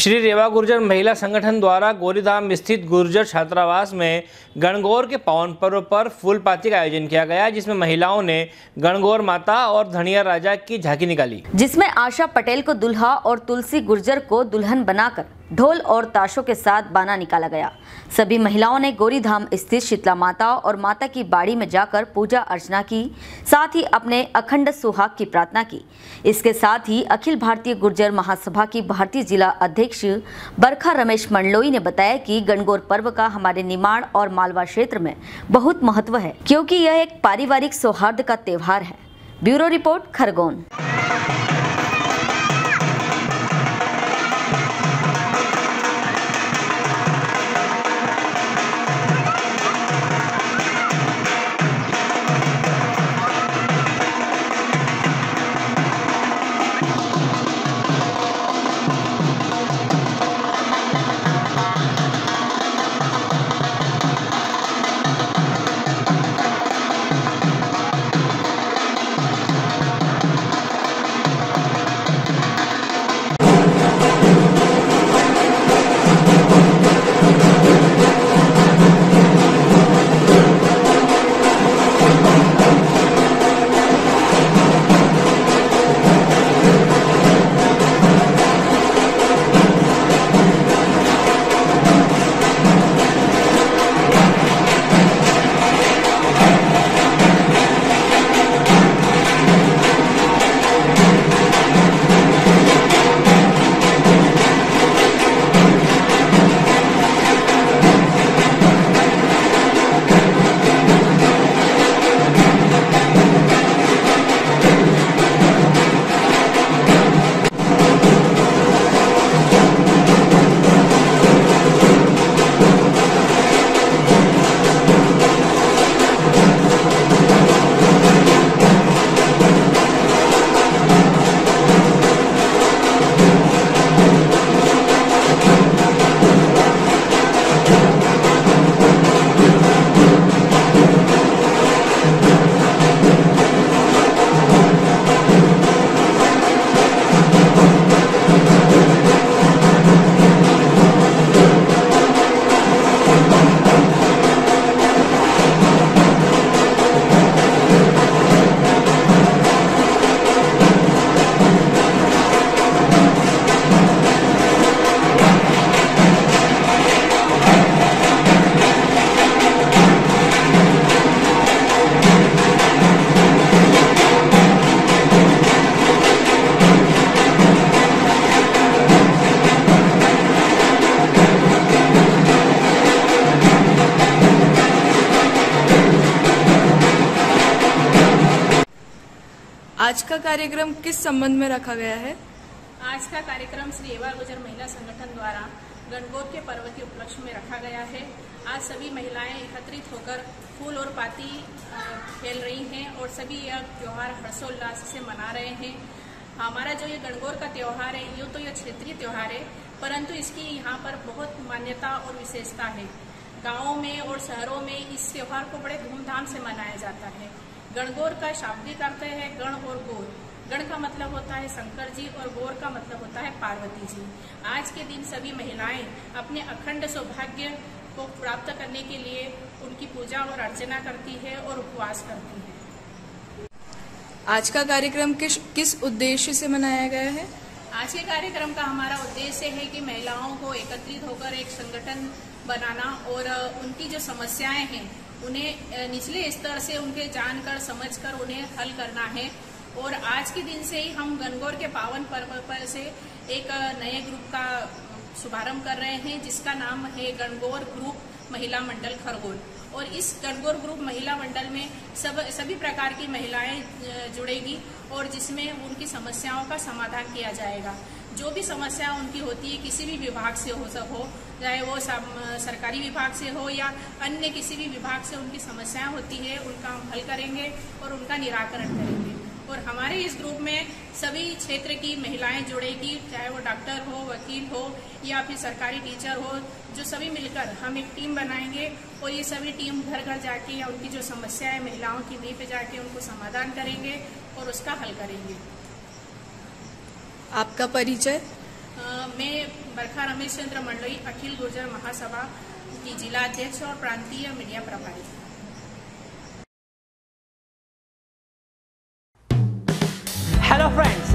श्री रेवा गुर्जर महिला संगठन द्वारा गौरीधाम स्थित गुर्जर छात्रावास में गणगौर के पावन पर्व पर फूलपाती का आयोजन किया गया, जिसमें महिलाओं ने गणगौर माता और धणीयर राजा की झांकी निकाली, जिसमें आशा पटेल को दुल्हा और तुलसी गुर्जर को दुल्हन बनाकर ढोल और ताशों के साथ बाना निकाला गया। सभी महिलाओं ने गौरीधाम स्थित शीतला माता और माता की बाड़ी में जाकर पूजा अर्चना की, साथ ही अपने अखंड सुहाग की प्रार्थना की। इसके साथ ही अखिल भारतीय गुर्जर महासभा की भारतीय जिला अध्यक्ष बरखा रमेश मंडलोई ने बताया कि गणगौर पर्व का हमारे निमाड़ और मालवा क्षेत्र में बहुत महत्व है, क्योंकि यह एक पारिवारिक सौहार्द का त्यौहार है। Bureau report Khargone. आज का कार्यक्रम किस संबंध में रखा गया है? आज का कार्यक्रम श्री रेवा गुर्जर महिला संगठन द्वारा गणगौर के पर्व के उपलक्ष्य में रखा गया है। आज सभी महिलाएं एकत्रित होकर फूल और पाती खेल रही हैं और सभी यह त्यौहार हर्षोल्लास से मना रहे हैं। हमारा जो ये गणगौर का त्यौहार है, यूँ तो यह क्षेत्रीय त्यौहार है, परंतु इसकी यहाँ पर बहुत मान्यता और विशेषता है। गाँवों में और शहरों में इस त्यौहार को बड़े धूमधाम से मनाया जाता है। गणगौर का शाब्दिक अर्थ है गण और गौर। गण का मतलब होता है शंकर जी और गौर का मतलब होता है पार्वती जी। आज के दिन सभी महिलाएं अपने अखंड सौभाग्य को प्राप्त करने के लिए उनकी पूजा और अर्चना करती है और उपवास करती है। आज का कार्यक्रम किस उद्देश्य से मनाया गया है? आज के कार्यक्रम का हमारा उद्देश्य है कि महिलाओं को एकत्रित होकर एक संगठन बनाना और उनकी जो समस्याएं हैं उन्हें निचले स्तर से उनके जानकर समझकर उन्हें हल करना है। और आज के दिन से ही हम गणगौर के पावन पर्व पर से एक नए ग्रुप का शुभारंभ कर रहे हैं, जिसका नाम है गणगौर ग्रुप महिला मंडल खरगोन। और इस गणगौर ग्रुप महिला मंडल में सभी प्रकार की महिलाएं जुड़ेगी और जिसमें उनकी समस्याओं का समाधान किया जाएगा। जो भी समस्या उनकी होती है, किसी भी विभाग से हो चाहे वो सरकारी विभाग से हो या अन्य किसी भी विभाग से उनकी समस्याएं होती है, उनका हम हल करेंगे और उनका निराकरण करेंगे। और हमारे इस ग्रुप में सभी क्षेत्र की महिलाएं जुड़ेगी, चाहे वो डॉक्टर हो, वकील हो या फिर सरकारी टीचर हो, जो सभी मिलकर हम एक टीम बनाएंगे और ये सभी टीम घर घर जाके या उनकी जो समस्या है महिलाओं की नींव पे जाके उनको समाधान करेंगे और उसका हल करेंगे। आपका परिचय? मैं बरखा रमेश चंद्र मंडलोई अखिल गुर्जर महासभा की जिला अध्यक्ष और प्रांतीय मीडिया प्रभारी। Hello friends,